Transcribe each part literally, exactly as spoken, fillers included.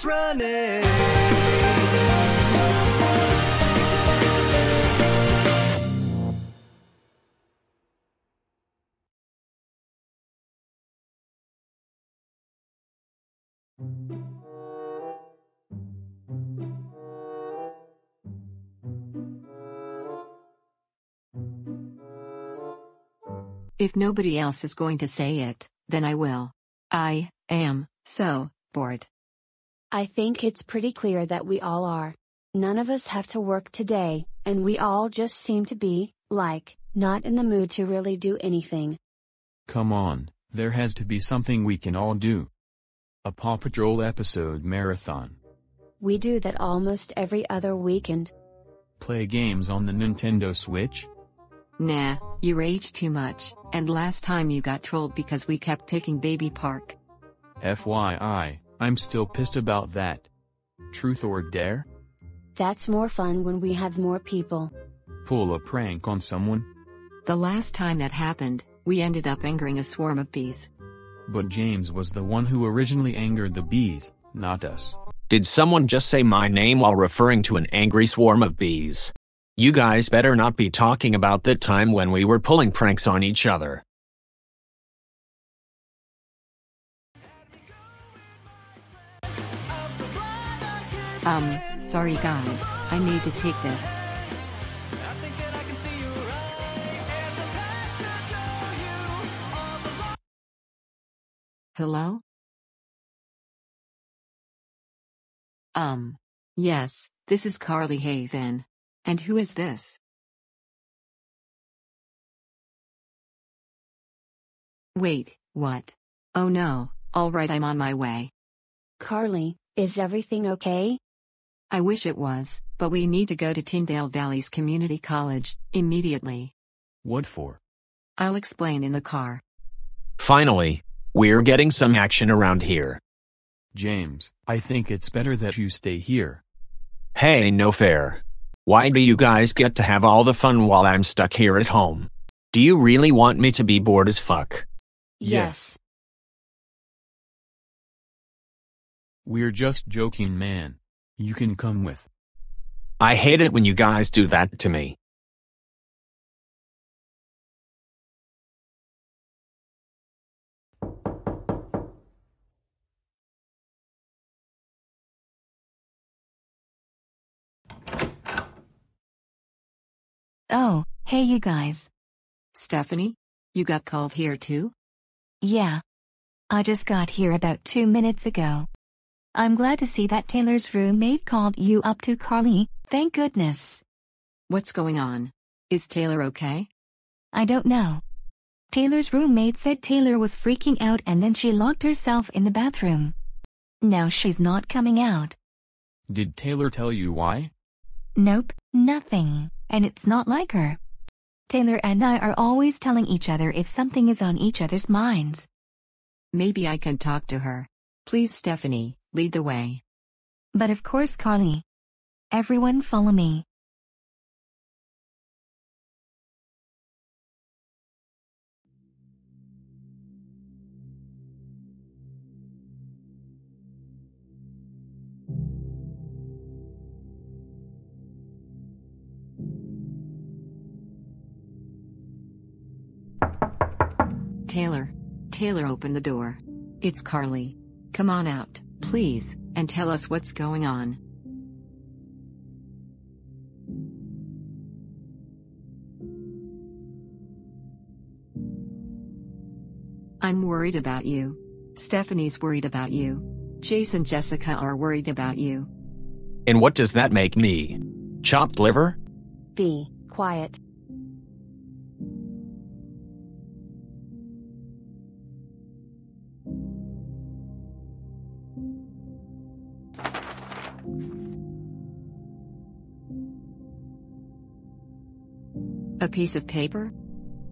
is running. If nobody else is going to say it, then I will. I am so bored. I think it's pretty clear that we all are. None of us have to work today, and we all just seem to be, like, not in the mood to really do anything. Come on, there has to be something we can all do. A Paw Patrol episode marathon. We do that almost every other weekend. Play games on the Nintendo Switch? Nah, you rage too much, and last time you got trolled because we kept picking Baby Park. F Y I, I'm still pissed about that. Truth or dare? That's more fun when we have more people. Pull a prank on someone? The last time that happened, we ended up angering a swarm of bees. But James was the one who originally angered the bees, not us. Did someone just say my name while referring to an angry swarm of bees? You guys better not be talking about the time when we were pulling pranks on each other. Um, sorry guys, I need to take this. Hello? Um, yes, this is Carly Haven. And who is this? Wait, what? Oh no, alright, I'm on my way. Carly, is everything okay? I wish it was, but we need to go to Tyndale Valley's Community College, immediately. What for? I'll explain in the car. Finally, we're getting some action around here. James, I think it's better that you stay here. Hey, no fair. Why do you guys get to have all the fun while I'm stuck here at home? Do you really want me to be bored as fuck? Yes. We're just joking, man. You can come with. I hate it when you guys do that to me. Oh, hey you guys. Stephanie, you got called here too? Yeah. I just got here about two minutes ago. I'm glad to see that Taylor's roommate called you up to Carly, thank goodness. What's going on? Is Taylor okay? I don't know. Taylor's roommate said Taylor was freaking out and then she locked herself in the bathroom. Now she's not coming out. Did Taylor tell you why? Nope, nothing. And it's not like her. Taylor and I are always telling each other if something is on each other's minds. Maybe I can talk to her. Please, Stephanie, lead the way. But of course, Carly. Everyone follow me. Taylor. Taylor, open the door. It's Carly. Come on out, please, and tell us what's going on. I'm worried about you. Stephanie's worried about you. Jace and Jessica are worried about you. And what does that make me? Chopped liver? Be quiet. A piece of paper?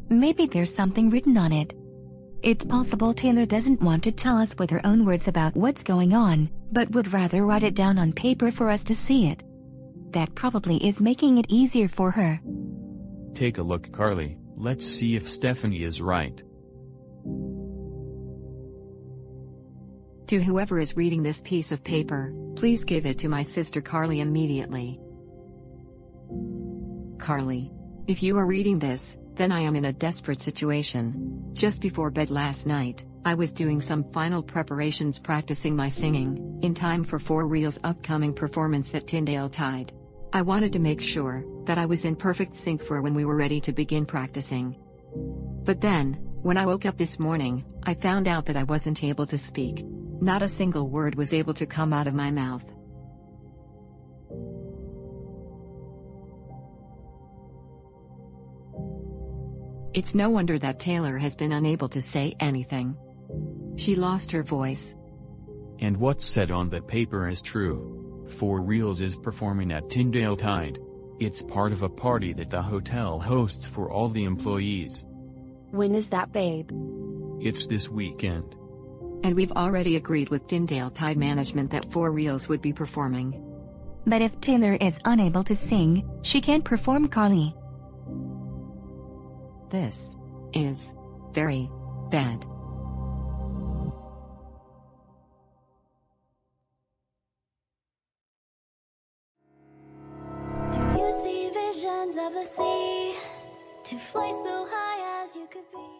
Maybe there's something written on it. It's possible Taylor doesn't want to tell us with her own words about what's going on, but would rather write it down on paper for us to see it. That probably is making it easier for her. Take a look, Carly. Let's see if Stephanie is right. To whoever is reading this piece of paper, please give it to my sister Carly immediately. Carly, if you are reading this, then I am in a desperate situation. Just before bed last night, I was doing some final preparations practicing my singing, in time for Four Reels' upcoming performance at Tyndale Tide. I wanted to make sure that I was in perfect sync for when we were ready to begin practicing. But then, when I woke up this morning, I found out that I wasn't able to speak. Not a single word was able to come out of my mouth. It's no wonder that Taylor has been unable to say anything. She lost her voice. And what's said on the paper is true. Four Reels is performing at Tyndale Tide. It's part of a party that the hotel hosts for all the employees. When is that, babe? It's this weekend. And we've already agreed with Tyndale Tide management that Four Reels would be performing. But if Taylor is unable to sing, she can't perform, Carly. This is very bad. Do you see visions of the sea to fly so high as you could be?